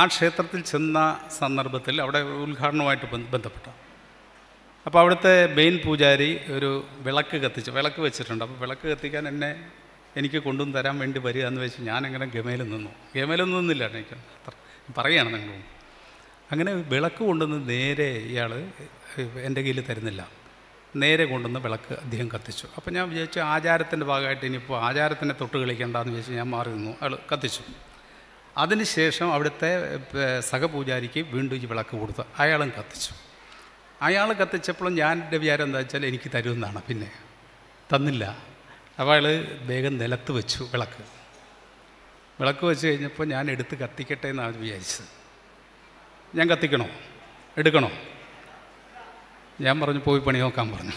ആ ക്ഷേത്രത്തിൽ ചെന്ന സന്ദർഭത്തിൽ അവിടെ ഉദ്ഘാടനവുമായിട്ട് ബന്ധപ്പെട്ട അപ്പോൾ അവിടുത്തെ മെയിൻ പൂജാരി ഒരു വിളക്ക് വെച്ചിട്ടുണ്ട്. അപ്പോൾ വിളക്ക് കത്തിക്കാൻ എനിക്ക് കൊണ്ടും തരാൻ വേണ്ടി വരിക എന്ന് വെച്ച് ഞാനങ്ങനെ ഗമയിലൊന്നും നിന്നില്ല. എനിക്ക് അത്ര പറയുകയാണ് നിങ്ങളും. അങ്ങനെ വിളക്ക് കൊണ്ടുവന്ന് നേരെ ഇയാൾ എൻ്റെ കയ്യിൽ തരുന്നില്ല, നേരെ കൊണ്ടുവന്ന് വിളക്ക് അദ്ദേഹം കത്തിച്ചു. അപ്പോൾ ഞാൻ വിചാരിച്ചു ആചാരത്തിൻ്റെ ഭാഗമായിട്ട് ഇനിയിപ്പോൾ ആചാരത്തിനെ തൊട്ട് കളിക്കേണ്ടെന്ന് വിചാരിച്ച് ഞാൻ മാറി നിന്നു. അയാൾ കത്തിച്ചു. അതിനുശേഷം അവിടുത്തെ സഹപൂജാരിക്ക് വീണ്ടും ഈ വിളക്ക് കൊടുത്തു, അയാളും കത്തിച്ചു. അയാൾ കത്തിച്ചപ്പോഴും ഞാൻ എൻ്റെ വിചാരം എന്താ വെച്ചാൽ എനിക്ക് തരുമെന്നാണ്, പിന്നെ തന്നില്ല. അപ്പോൾ അയാൾ വേഗം നിലത്ത് വെച്ചു വിളക്ക് വെച്ച് കഴിഞ്ഞപ്പോൾ ഞാൻ എടുത്ത് കത്തിക്കട്ടെ എന്നാണ് വിചാരിച്ചത്. ഞാൻ കത്തിക്കണോ എടുക്കണോ? ഞാൻ പറഞ്ഞു പോയി പണി നോക്കാൻ പറഞ്ഞു.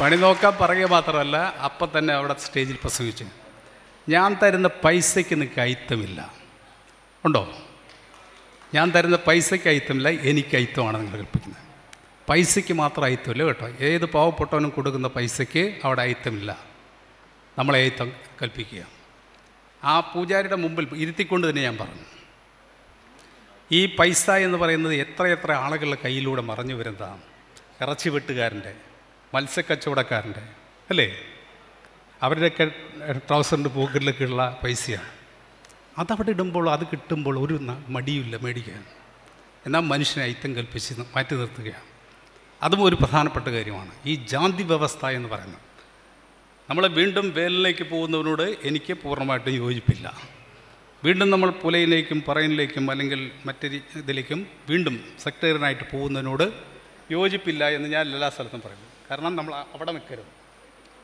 പണി നോക്കാൻ പറയുക മാത്രമല്ല, അപ്പം തന്നെ അവിടെ സ്റ്റേജിൽ പ്രസംഗിച്ചു. ഞാൻ തരുന്ന പൈസയ്ക്ക് നിനക്ക് അയിത്തമില്ല, ഉണ്ടോ? ഞാൻ തരുന്ന പൈസയ്ക്ക് അയിത്തമില്ല, എനിക്ക് അയിത്തമാണ് നിങ്ങൾ കൽപ്പിക്കുന്നത്. പൈസയ്ക്ക് മാത്രം അയിത്തമില്ല കേട്ടോ, ഏത് പാവപ്പെട്ടവനും കൊടുക്കുന്ന പൈസയ്ക്ക് അവിടെ അയിത്തമില്ല, നമ്മളെ അയിത്തം കൽപ്പിക്കുക. ആ പൂജാരിയുടെ മുമ്പിൽ ഇരുത്തിക്കൊണ്ട് തന്നെ ഞാൻ പറഞ്ഞു, ഈ പൈസ എന്ന് പറയുന്നത് എത്രയെത്ര ആളുകളുടെ കയ്യിലൂടെ മറഞ്ഞു വരുന്നതാണ്. ഇറച്ചി വെട്ടുകാരൻ്റെ, മത്സ്യക്കച്ചവടക്കാരൻ്റെ, അല്ലേ, അവരുടെയൊക്കെ ട്രൗസറിൻ്റെ പോക്കറ്റിലൊക്കെയുള്ള പൈസയാണ്. അതവിടെ ഇടുമ്പോൾ, അത് കിട്ടുമ്പോൾ ഒരു മടിയുമില്ല മേടിക്കാൻ. എന്നാൽ മനുഷ്യനെ അയിത്തം കൽപ്പിച്ച് മാറ്റി നിർത്തുകയാണ്. അതും ഒരു പ്രധാനപ്പെട്ട കാര്യമാണ് ഈ ജാതി വ്യവസ്ഥ എന്ന് പറയുന്നത്. നമ്മൾ വീണ്ടും വേലിലേക്ക് പോകുന്നവരോട് എനിക്ക് പൂർണ്ണമായിട്ടും യോജിപ്പില്ല. വീണ്ടും നമ്മൾ പുലയിലേക്കും പറയിലേക്കും അല്ലെങ്കിൽ മറ്റൊരു ഇതിലേക്കും വീണ്ടും സെക്ടേറിയനായിട്ട് പോകുന്നതിനോട് യോജിപ്പില്ല എന്ന് ഞാൻ എല്ലാ സ്ഥലത്തും പറയുന്നു. കാരണം നമ്മൾ അവിടെ നിൽക്കരുത്.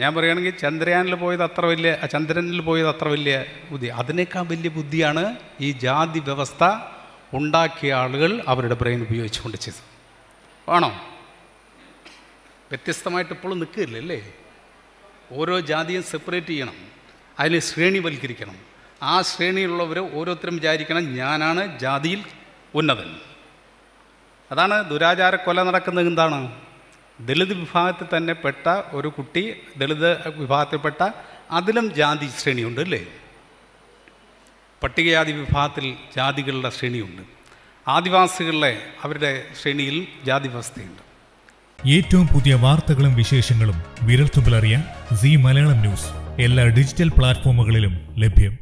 ഞാൻ പറയുകയാണെങ്കിൽ ചന്ദ്രനിൽ പോയത് അത്ര വലിയ ബുദ്ധി, അതിനേക്കാൾ വലിയ ബുദ്ധിയാണ് ഈ ജാതി വ്യവസ്ഥ ഉണ്ടാക്കിയ ആളുകൾ അവരുടെ ബ്രെയിൻ ഉപയോഗിച്ചുകൊണ്ട് ചെയ്തത്. ആണോ വ്യത്യസ്തമായിട്ട് ഇപ്പോഴും നിൽക്കില്ല അല്ലേ? ഓരോ ജാതിയും സെപ്പറേറ്റ് ചെയ്യണം, അതിനെ ശ്രേണിവൽക്കരിക്കണം. ആ ശ്രേണിയിലുള്ളവർ ഓരോരുത്തരും വിചാരിക്കണം ഞാനാണ് ജാതിയിൽ ഉന്നതൻ. അതാണ് ദുരാചാര കൊല നടക്കുന്നത്. എന്താണ്? ദളിത് വിഭാഗത്തിൽ തന്നെ പെട്ട ഒരു കുട്ടി, ദളിത് വിഭാഗത്തിൽപ്പെട്ട, അതിലും ജാതി ശ്രേണിയുണ്ട് അല്ലേ? പട്ടികജാതി വിഭാഗത്തിൽ ജാതികളുടെ ശ്രേണിയുണ്ട്. ആദിവാസികളിലെ അവരുടെ ശ്രേണിയിൽ ജാതി വ്യവസ്ഥയുണ്ട്. ഏറ്റവും പുതിയ വാർത്തകളും വിശേഷങ്ങളും വിരൽത്തുമ്പിലറിയാൻ സീ മലയാളം ന്യൂസ് എല്ലാ ഡിജിറ്റൽ പ്ലാറ്റ്ഫോമുകളിലും ലഭ്യം.